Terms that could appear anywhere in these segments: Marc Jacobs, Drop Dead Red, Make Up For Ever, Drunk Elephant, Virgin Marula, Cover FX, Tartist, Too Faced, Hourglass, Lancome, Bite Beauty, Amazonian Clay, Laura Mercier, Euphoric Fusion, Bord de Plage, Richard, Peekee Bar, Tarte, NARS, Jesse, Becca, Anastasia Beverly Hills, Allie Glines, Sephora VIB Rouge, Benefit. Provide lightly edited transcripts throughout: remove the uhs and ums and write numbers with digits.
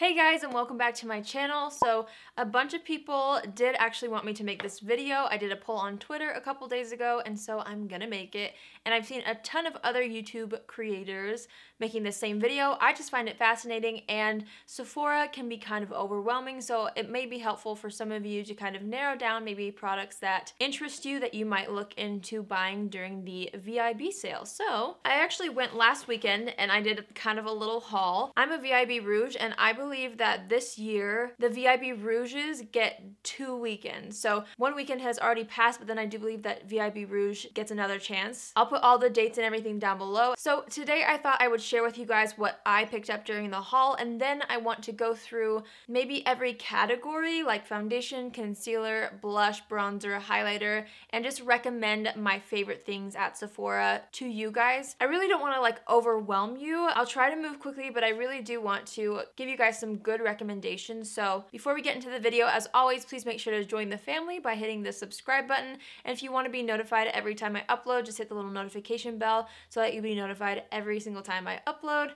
Hey guys, and welcome back to my channel. So a bunch of people did actually want me to make this video. I did a poll on Twitter a couple days ago, and so I'm gonna make it. And I've seen a ton of other YouTube creators making the same video. I just find it fascinating, and Sephora can be kind of overwhelming, so it may be helpful for some of you to kind of narrow down maybe products that interest you that you might look into buying during the VIB sale. So I actually went last weekend and I did kind of a little haul. I'm a VIB Rouge, and I believe that this year the VIB Rouges get 2 weekends. So one weekend has already passed, but then I do believe that VIB Rouge gets another chance. I'll put all the dates and everything down below. So today I thought I would share with you guys what I picked up during the haul, and then I want to go through maybe every category like foundation, concealer, blush, bronzer, highlighter, and just recommend my favorite things at Sephora to you guys. I really don't want to like overwhelm you. I'll try to move quickly, but I really do want to give you guys some good recommendations. So before we get into the video, as always, please make sure to join the family by hitting the subscribe button. And if you want to be notified every time I upload, just hit the little notification bell so that you'll be notified every single time I upload.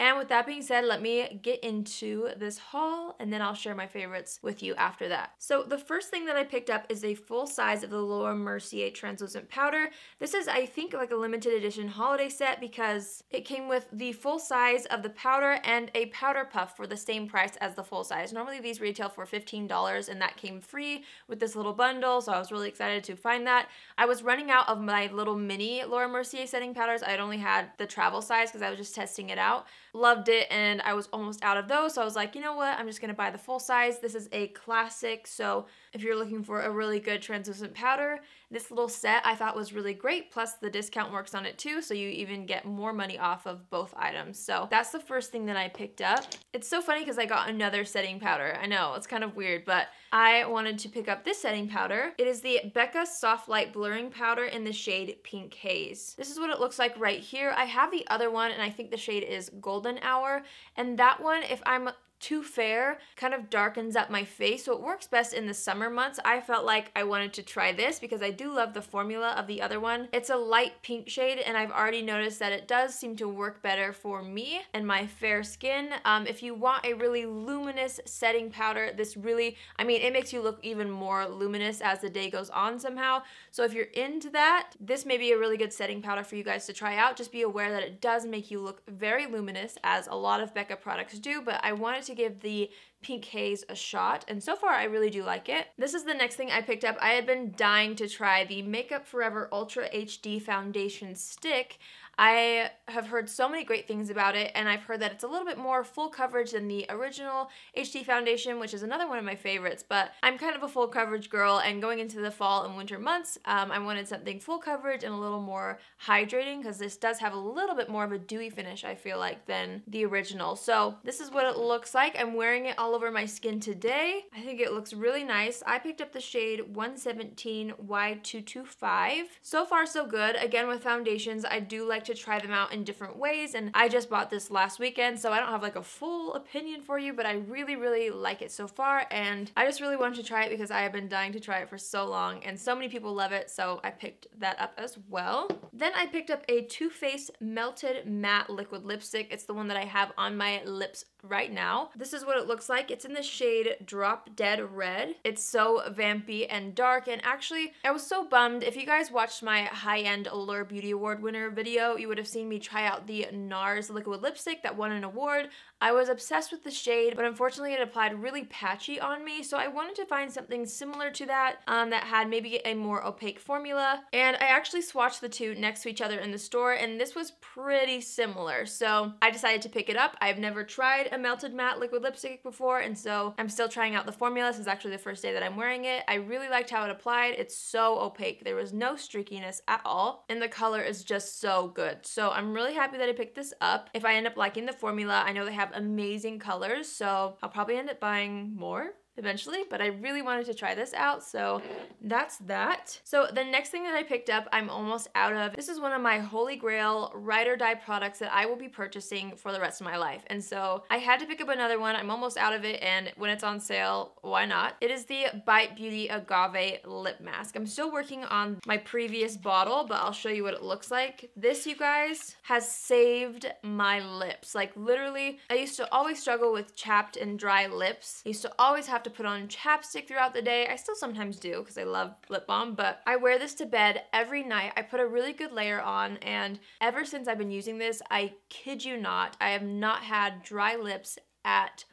And with that being said, let me get into this haul, and then I'll share my favorites with you after that. So the first thing that I picked up is a full size of the Laura Mercier translucent powder. This is, I think, like a limited edition holiday set because it came with the full size of the powder and a powder puff for the same price as the full size. Normally these retail for $15, and that came free with this little bundle, so I was really excited to find that. I was running out of my little mini Laura Mercier setting powders. I had only had the travel size because I was just testing it out. Loved it, and I was almost out of those, so I was like, you know what, I'm just gonna buy the full size. This is a classic, so if you're looking for a really good translucent powder, this little set I thought was really great, plus the discount works on it too, so you even get more money off of both items. So that's the first thing that I picked up. It's so funny because I got another setting powder. I know, it's kind of weird, but I wanted to pick up this setting powder. It is the Becca Soft Light Blurring Powder in the shade Pink Haze. This is what it looks like right here. I have the other one, and I think the shade is Golden Hour, and that one, if I'm too fair, kind of darkens up my face, so it works best in the summer months. I felt like I wanted to try this because I do love the formula of the other one. It's a light pink shade, and I've already noticed that it does seem to work better for me and my fair skin. If you want a really luminous setting powder, this really, I mean, it makes you look even more luminous as the day goes on somehow, so if you're into that, this may be a really good setting powder for you guys to try out. Just be aware that it does make you look very luminous, as a lot of Becca products do, but I wanted to give the Pink Haze a shot, and so far I really do like it. This is the next thing I picked up. I had been dying to try the Make Up For Ever Ultra HD Foundation Stick. I have heard so many great things about it, and I've heard that it's a little bit more full coverage than the original HD foundation, which is another one of my favorites, but I'm kind of a full coverage girl, and going into the fall and winter months, I wanted something full coverage and a little more hydrating, because this does have a little bit more of a dewy finish, I feel like, than the original. So this is what it looks like. I'm wearing it all over my skin today. I think it looks really nice. I picked up the shade 117 Y225. So far so good. Again, with foundations, I do like to try them out in different ways, and I just bought this last weekend, so I don't have like a full opinion for you, but I really like it so far, and I just really wanted to try it because I have been dying to try it for so long, and so many people love it, so I picked that up as well. Then I picked up a Too Faced Melted Matte Liquid Lipstick. It's the one that I have on my lips right now. This is what it looks like. It's in the shade Drop Dead Red. It's so vampy and dark, and actually I was so bummed. If you guys watched my high-end Allure Beauty Award winner video, you would have seen me try out the NARS liquid lipstick that won an award. I was obsessed with the shade, but unfortunately it applied really patchy on me, so I wanted to find something similar to that, that had maybe a more opaque formula, and I actually swatched the two next to each other in the store, and this was pretty similar, so I decided to pick it up. I've never tried a melted matte liquid lipstick before, and so I'm still trying out the formula. This is actually the first day that I'm wearing it. I really liked how it applied. It's so opaque. There was no streakiness at all, and the color is just so good, so I'm really happy that I picked this up. If I end up liking the formula, I know they have amazing colors, so I'll probably end up buying more. eventually, but I really wanted to try this out, so that's that. So the next thing that I picked up, I'm almost out of. This is one of my holy grail ride or die products that I will be purchasing for the rest of my life, and so I had to pick up another one. I'm almost out of it, and when it's on sale, why not? It is the Bite Beauty Agave Lip Mask. I'm still working on my previous bottle, but I'll show you what it looks like. This, you guys, has saved my lips. Like, literally, I used to always struggle with chapped and dry lips. I used to always have to put on chapstick throughout the day. I still sometimes do because I love lip balm, but I wear this to bed every night. I put a really good layer on, and ever since I've been using this, I kid you not, I have not had dry lips at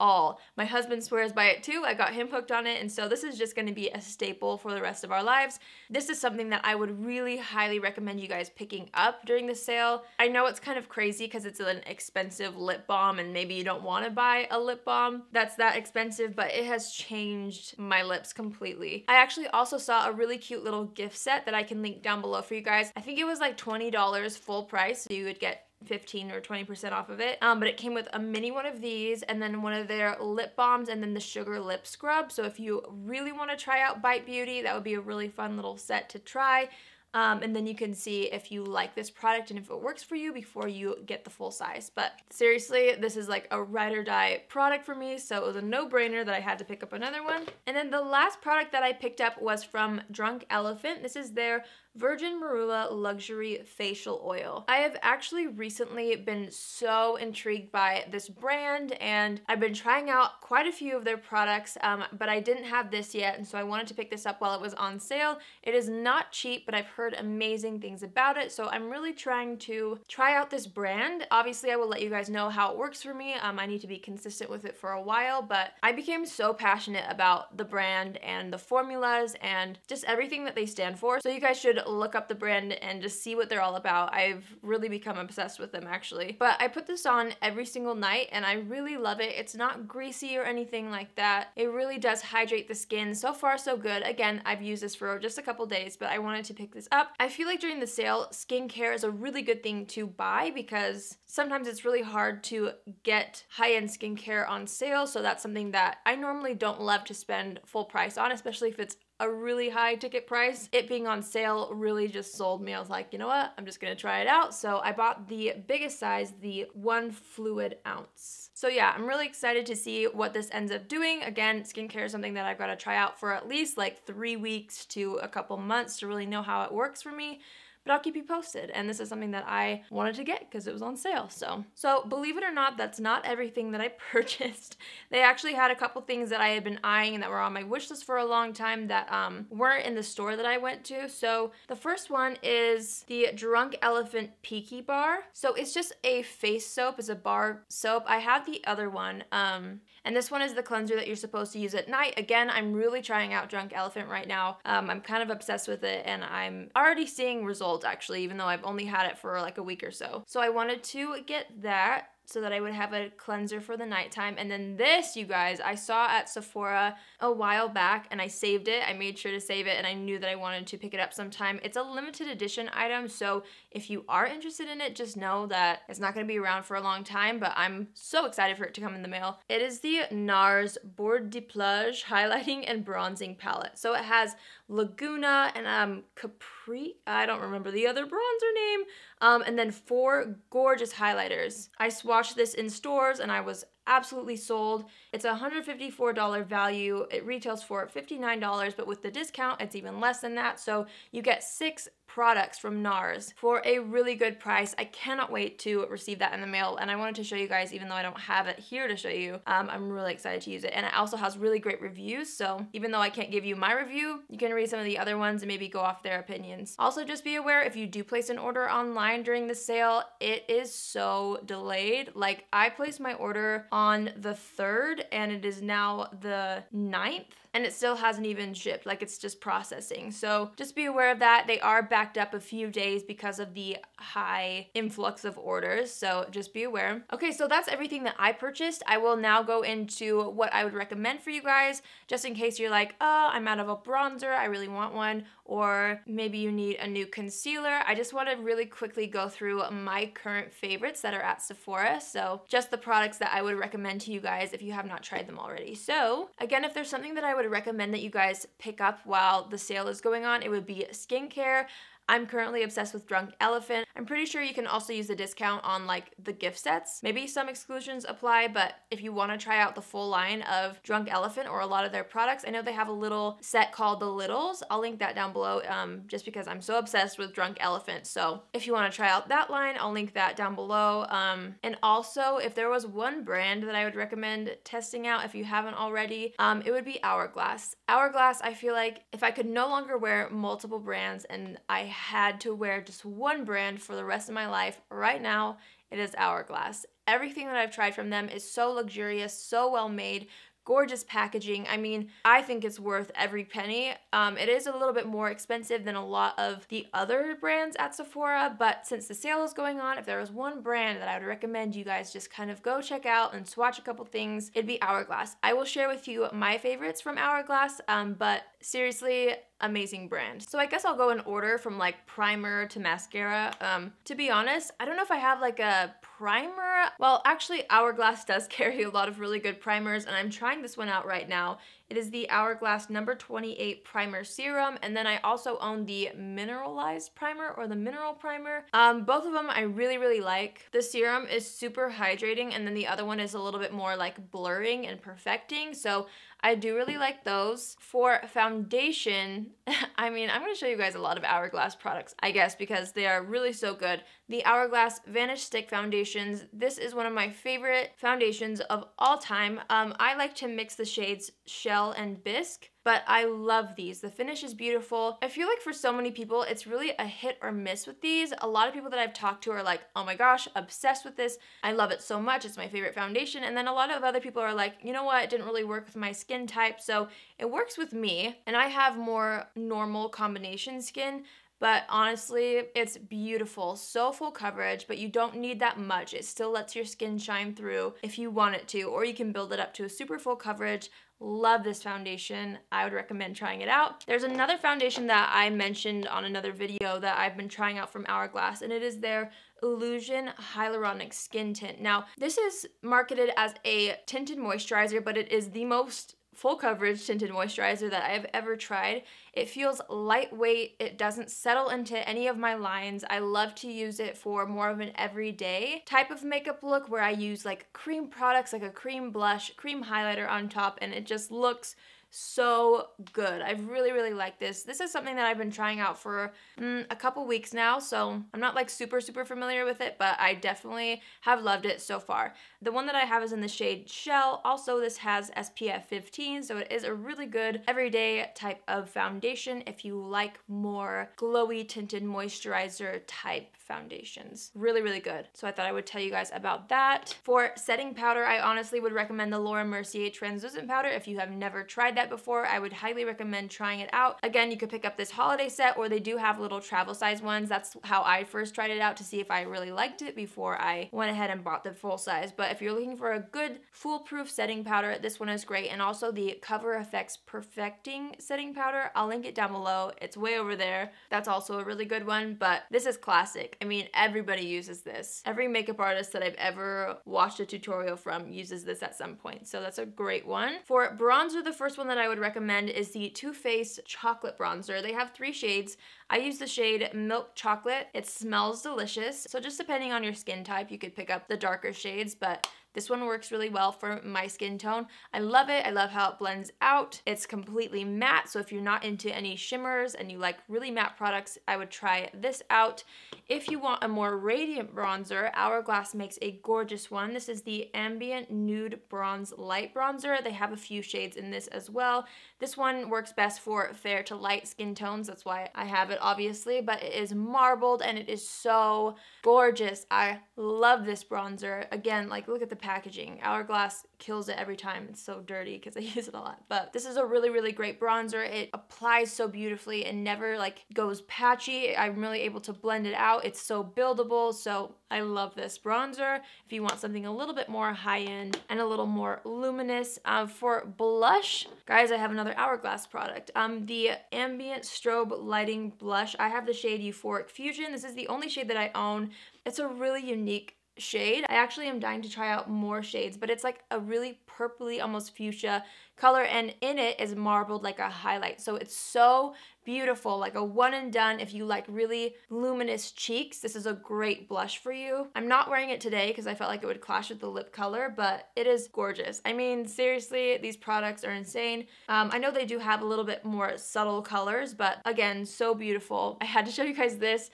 all. My husband swears by it too. I got him hooked on it, and so this is just going to be a staple for the rest of our lives. This is something that I would really highly recommend you guys picking up during the sale. I know it's kind of crazy because it's an expensive lip balm, and maybe you don't want to buy a lip balm that's that expensive, but it has changed my lips completely. I actually also saw a really cute little gift set that I can link down below for you guys. I think it was like $20 full price, so you would get 15 or 20% off of it, but it came with a mini one of these, and then one of their lip balms, and then the sugar lip scrub. So if you really want to try out Bite Beauty, that would be a really fun little set to try, and then you can see if you like this product and if it works for you before you get the full size. But seriously, this is like a ride or die product for me, so it was a no-brainer that I had to pick up another one. And then the last product that I picked up was from Drunk Elephant. This is their Virgin Marula Luxury Facial Oil. I have actually recently been so intrigued by this brand, and I've been trying out quite a few of their products, but I didn't have this yet, and so I wanted to pick this up while it was on sale. It is not cheap, but I've heard amazing things about it, so I'm really trying to try out this brand. Obviously, I will let you guys know how it works for me. I need to be consistent with it for a while, but I became so passionate about the brand and the formulas and just everything that they stand for, so you guys should look up the brand and just see what they're all about. I've really become obsessed with them, actually. But I put this on every single night, and I really love it. It's not greasy or anything like that. It really does hydrate the skin. So far, so good. Again, I've used this for just a couple days, but I wanted to pick this up. I feel like during the sale, skincare is a really good thing to buy because sometimes it's really hard to get high-end skincare on sale, so that's something that I normally don't love to spend full price on, especially if it's a really high ticket price. It being on sale really just sold me. I was like, you know what? I'm just gonna try it out. So I bought the biggest size, the 1 fluid ounce. So yeah, I'm really excited to see what this ends up doing. Again, skincare is something that I've got to try out for at least like 3 weeks to a couple months to really know how it works for me. But I'll keep you posted, and this is something that I wanted to get because it was on sale. So believe it or not, that's not everything that I purchased. They actually had a couple things that I had been eyeing and that were on my wish list for a long time that weren't in the store that I went to. So the first one is the Drunk Elephant Peaky Bar. So it's just a face soap. It's a bar soap. I had the other one, and this one is the cleanser that you're supposed to use at night. Again, I'm really trying out Drunk Elephant right now. I'm kind of obsessed with it, and I'm already seeing results, actually, even though I've only had it for like a week or so. So I wanted to get that so that I would have a cleanser for the nighttime. And then this, you guys, I saw at Sephora a while back, and I saved it. I made sure to save it, and I knew that I wanted to pick it up sometime. It's a limited edition item, so if you are interested in it, just know that it's not going to be around for a long time, but I'm so excited for it to come in the mail. It is the NARS Bord de Plage Highlighting and Bronzing Palette. So it has Laguna and Capri, I don't remember the other bronzer name, and then 4 gorgeous highlighters. I swatched this in stores, and I was absolutely sold. It's a $154 value. It retails for $59, but with the discount, it's even less than that. So you get 6 products from NARS for a really good price. I cannot wait to receive that in the mail, and I wanted to show you guys, even though I don't have it here to show you. I'm really excited to use it, and it also has really great reviews, so even though I can't give you my review, you can read some of the other ones and maybe go off their opinions. Also, just be aware, if you do place an order online during the sale, it is so delayed. Like, I placed my order on the 3rd, and it is now the 9th. And it still hasn't even shipped, like it's just processing. So just be aware of that. They are backed up a few days because of the high influx of orders, so just be aware. Okay, so that's everything that I purchased. I will now go into what I would recommend for you guys, just in case you're like, oh, I'm out of a bronzer, I really want one, or maybe you need a new concealer. I just want to really quickly go through my current favorites that are at Sephora, so just the products that I would recommend to you guys if you have not tried them already. So again, if there's something that I would recommend that you guys pick up while the sale is going on, it would be skincare. I'm currently obsessed with Drunk Elephant. I'm pretty sure you can also use the discount on like the gift sets. Maybe some exclusions apply, but if you want to try out the full line of Drunk Elephant or a lot of their products, I know they have a little set called the Littles. I'll link that down below just because I'm so obsessed with Drunk Elephant. So if you want to try out that line, I'll link that down below. And also, if there was one brand that I would recommend testing out if you haven't already, it would be Hourglass. Hourglass, I feel like if I could no longer wear multiple brands and I had to wear just one brand for the rest of my life, right now it is Hourglass. Everything that I've tried from them is so luxurious, so well made, gorgeous packaging. I mean, I think it's worth every penny. It is a little bit more expensive than a lot of the other brands at Sephora, but since the sale is going on, if there was one brand that I would recommend you guys just kind of go check out and swatch a couple things, it'd be Hourglass. I will share with you my favorites from Hourglass, but seriously, amazing brand. So I guess I'll go in order from like primer to mascara. To be honest, I don't know if I have like a primer. Well, actually Hourglass does carry a lot of really good primers and I'm trying this one out right now. It is the Hourglass number 28 primer serum, and then I also own the mineralized primer or the mineral primer. Both of them I really like. The serum is super hydrating and then the other one is a little bit more like blurring and perfecting, so I do really like those. For foundation, I mean, I'm going to show you guys a lot of Hourglass products, I guess, because they are really so good. The Hourglass Vanish Stick Foundations. This is one of my favorite foundations of all time. I like to mix the shades Shell and Bisque, but I love these. The finish is beautiful. I feel like for so many people, it's really a hit or miss with these. A lot of people that I've talked to are like, oh my gosh, obsessed with this. I love it so much. It's my favorite foundation. And then a lot of other people are like, you know what? It didn't really work with my skin type. So it works with me. And I have more normal combination skin. But honestly, it's beautiful, so full coverage, but you don't need that much. It still lets your skin shine through if you want it to, or you can build it up to a super full coverage. Love this foundation. I would recommend trying it out. There's another foundation that I mentioned on another video that I've been trying out from Hourglass, and it is their Illusion Hyaluronic Skin Tint. Now, this is marketed as a tinted moisturizer, but it is the most full coverage tinted moisturizer that I have ever tried. It feels lightweight. It doesn't settle into any of my lines. I love to use it for more of an everyday type of makeup look where I use like cream products, like a cream blush, cream highlighter on top, and it just looks so good. I've really liked this. This is something that I've been trying out for a couple weeks now, so I'm not like super familiar with it, but I definitely have loved it so far. The one that I have is in the shade Shell. Also, this has SPF 15, so it is a really good everyday type of foundation if you like more glowy tinted moisturizer type foundations. Really good. So I thought I would tell you guys about that. For setting powder, I honestly would recommend the Laura Mercier translucent powder. If you have never tried that before, I would highly recommend trying it out. Again, you could pick up this holiday set, or they do have little travel size ones. That's how I first tried it out to see if I really liked it before I went ahead and bought the full size. But if you're looking for a good foolproof setting powder, this one is great. And also the Cover FX Perfecting Setting Powder, I'll link it down below. It's way over there. That's also a really good one, but this is classic. I mean, everybody uses this. Every makeup artist that I've ever watched a tutorial from uses this at some point. So that's a great one. For bronzer, the first one that I would recommend is the Too Faced Chocolate Bronzer. They have three shades. I use the shade Milk Chocolate. It smells delicious. So just depending on your skin type, you could pick up the darker shades, but this one works really well for my skin tone. I love it. I love how it blends out. It's completely matte, so if you're not into any shimmers and you like really matte products, I would try this out. If you want a more radiant bronzer, Hourglass makes a gorgeous one. This is the Ambient Nude Bronze Light Bronzer. They have a few shades in this as well. This one works best for fair to light skin tones. That's why I have it, obviously, but it is marbled and it is so gorgeous. I love this bronzer. Again, like, look at the packaging. Hourglass kills it every time. It's so dirty because I use it a lot. But this is a really, really great bronzer. It applies so beautifully and never like goes patchy. I'm really able to blend it out. It's so buildable. So I love this bronzer. If you want something a little bit more high-end and a little more luminous. For blush, guys, I have another Hourglass product. The Ambient Strobe Lighting Blush. I have the shade Euphoric Fusion. This is the only shade that I own. It's a really unique shade. I actually am dying to try out more shades, but it's like a really purpley, almost fuchsia color, and in it is marbled like a highlight. So it's so beautiful, like a one and done. If you like really luminous cheeks, this is a great blush for you. I'm not wearing it today because I felt like it would clash with the lip color, but it is gorgeous. I mean, seriously, these products are insane. I know they do have a little bit more subtle colors, but again, so beautiful. I had to show you guys this.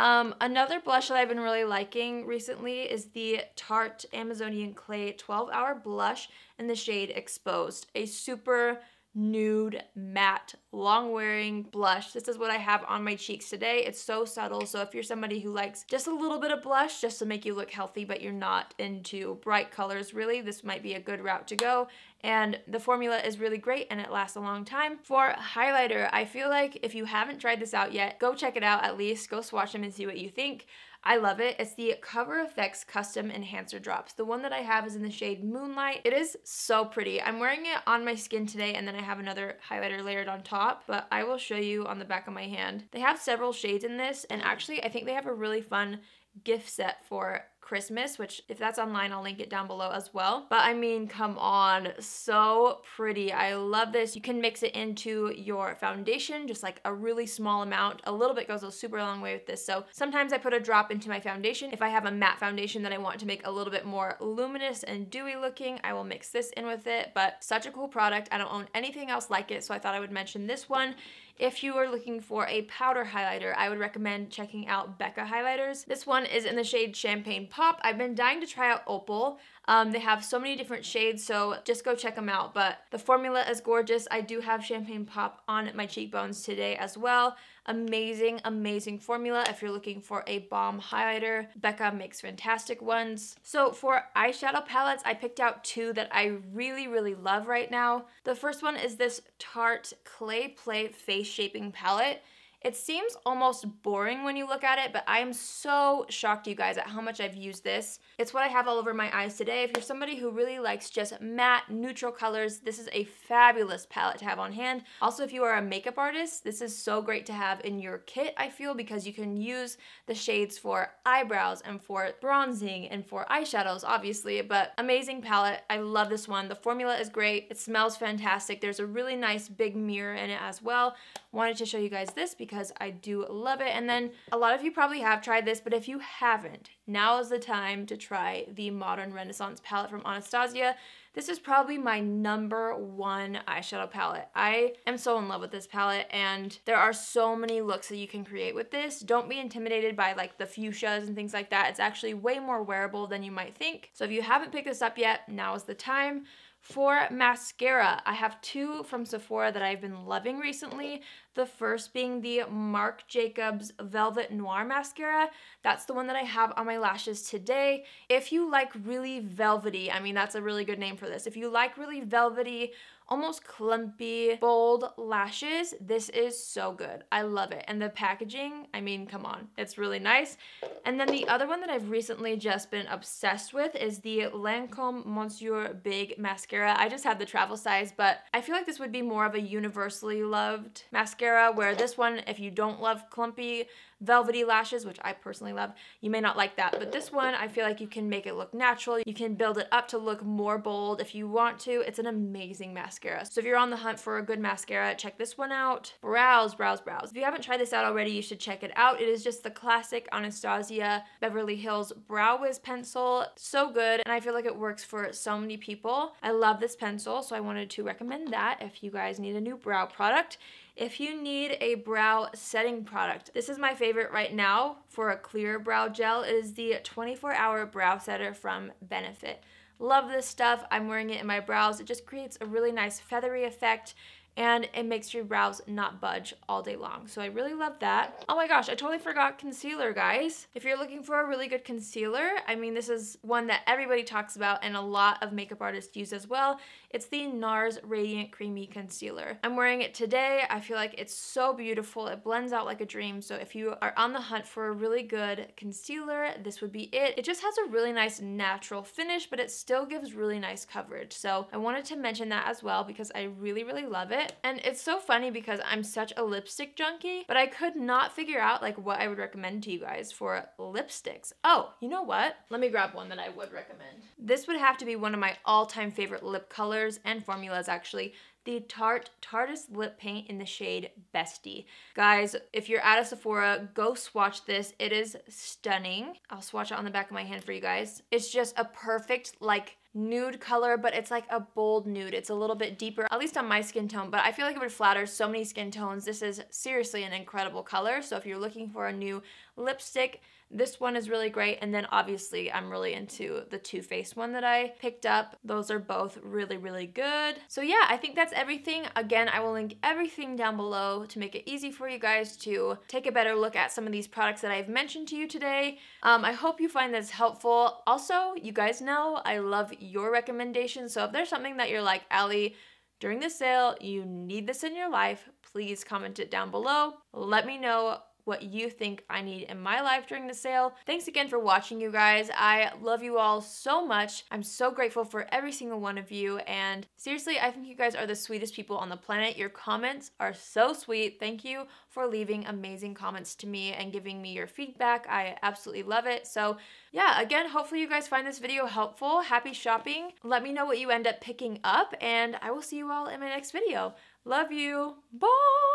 Another blush that I've been really liking recently is the Tarte Amazonian Clay 12-Hour Blush in the shade Exposed. A super nude, matte, long-wearing blush. This is what I have on my cheeks today. It's so subtle, so if you're somebody who likes just a little bit of blush just to make you look healthy, but you're not into bright colors, really, this might be a good route to go. And the formula is really great and it lasts a long time. For highlighter, I feel like if you haven't tried this out yet, go check it out at least. Go swatch them and see what you think. I love it. It's the Cover FX Custom Enhancer Drops. The one that I have is in the shade Moonlight. It is so pretty. I'm wearing it on my skin today, and then I have another highlighter layered on top, but I will show you on the back of my hand. They have several shades in this, and actually I think they have a really fun gift set for Christmas, which if that's online, I'll link it down below as well. But I mean, come on, so pretty. I love this. You can mix it into your foundation, just like a really small amount. A little bit goes a super long way with this. So sometimes I put a drop into my foundation. If I have a matte foundation that I want to make a little bit more luminous and dewy looking, I will mix this in with it. But such a cool product. I don't own anything else like it, so I thought I would mention this one. If you are looking for a powder highlighter, I would recommend checking out Becca highlighters. This one is in the shade Champagne Pop. I've been dying to try out Opal. They have so many different shades, so just go check them out. But the formula is gorgeous. I do have Champagne Pop on my cheekbones today as well. Amazing, amazing formula. If you're looking for a bomb highlighter, Becca makes fantastic ones. So for eyeshadow palettes, I picked out two that I really, really love right now. The first one is this Tarte Clay Play Face Shaping Palette. It seems almost boring when you look at it, but I am so shocked, you guys, at how much I've used this. It's what I have all over my eyes today. If you're somebody who really likes just matte, neutral colors, this is a fabulous palette to have on hand. Also, if you are a makeup artist, this is so great to have in your kit, I feel, because you can use the shades for eyebrows and for bronzing and for eyeshadows, obviously, but amazing palette. I love this one. The formula is great. It smells fantastic. There's a really nice big mirror in it as well. Wanted to show you guys this because I do love it. And then a lot of you probably have tried this, but if you haven't, now is the time to try the Modern Renaissance palette from Anastasia. This is probably my #1 eyeshadow palette. I am so in love with this palette, and there are so many looks that you can create with this. Don't be intimidated by like the fuchsias and things like that. It's actually way more wearable than you might think. So if you haven't picked this up yet, now is the time. For mascara, I have two from Sephora that I've been loving recently. The first being the Marc Jacobs Velvet Noir Mascara. That's the one that I have on my lashes today. If you like really velvety, I mean, that's a really good name for this. If you like really velvety, almost clumpy, bold lashes, this is so good. I love it. And the packaging, I mean, come on, it's really nice. And then the other one that I've recently just been obsessed with is the Lancome Monsieur Big Mascara. I just have the travel size, but I feel like this would be more of a universally loved mascara, where this one, if you don't love clumpy, velvety lashes, which I personally love, you may not like that. But this one, I feel like you can make it look natural. You can build it up to look more bold if you want to. It's an amazing mascara. So if you're on the hunt for a good mascara, check this one out. Brows, brows, brows. If you haven't tried this out already, you should check it out. It is just the classic Anastasia Beverly Hills Brow Wiz pencil. So good, and I feel like it works for so many people. I love this pencil, so I wanted to recommend that if you guys need a new brow product. If you need a brow setting product, this is my favorite right now for a clear brow gel. It is the 24-hour brow setter from Benefit. Love this stuff. I'm wearing it in my brows. It just creates a really nice feathery effect. and it makes your brows not budge all day long. So I really love that. Oh my gosh, I totally forgot concealer, guys. If you're looking for a really good concealer, I mean, this is one that everybody talks about and a lot of makeup artists use as well. It's the NARS Radiant Creamy Concealer. I'm wearing it today. I feel like it's so beautiful. It blends out like a dream. So if you are on the hunt for a really good concealer, this would be it. It just has a really nice natural finish, but it still gives really nice coverage. So I wanted to mention that as well because I really, really love it. And it's so funny because I'm such a lipstick junkie, but I could not figure out like what I would recommend to you guys for lipsticks. Oh, you know what? Let me grab one that I would recommend. This would have to be one of my all-time favorite lip colors and formulas actually. The Tarte Tartist Lip Paint in the shade Bestie. Guys, if you're at a Sephora, go swatch this. It is stunning. I'll swatch it on the back of my hand for you guys. It's just a perfect, like, nude color, but it's like a bold nude. It's a little bit deeper, at least on my skin tone, but I feel like it would flatter so many skin tones. This is seriously an incredible color, so if you're looking for a new lipstick, this one is really great. And then obviously I'm really into the Too Faced one that I picked up. Those are both really, really good. So yeah, I think that's everything. Again, I will link everything down below to make it easy for you guys to take a better look at some of these products that I've mentioned to you today. I hope you find this helpful. Also, you guys know I love your recommendations. So if there's something that you're like, Allie, during this sale, you need this in your life, please comment it down below. Let me know what you think I need in my life during the sale. Thanks again for watching, you guys. I love you all so much. I'm so grateful for every single one of you. And seriously, I think you guys are the sweetest people on the planet. Your comments are so sweet. Thank you for leaving amazing comments to me and giving me your feedback. I absolutely love it. So yeah, again, hopefully you guys find this video helpful. Happy shopping. Let me know what you end up picking up, and I will see you all in my next video. Love you. Bye.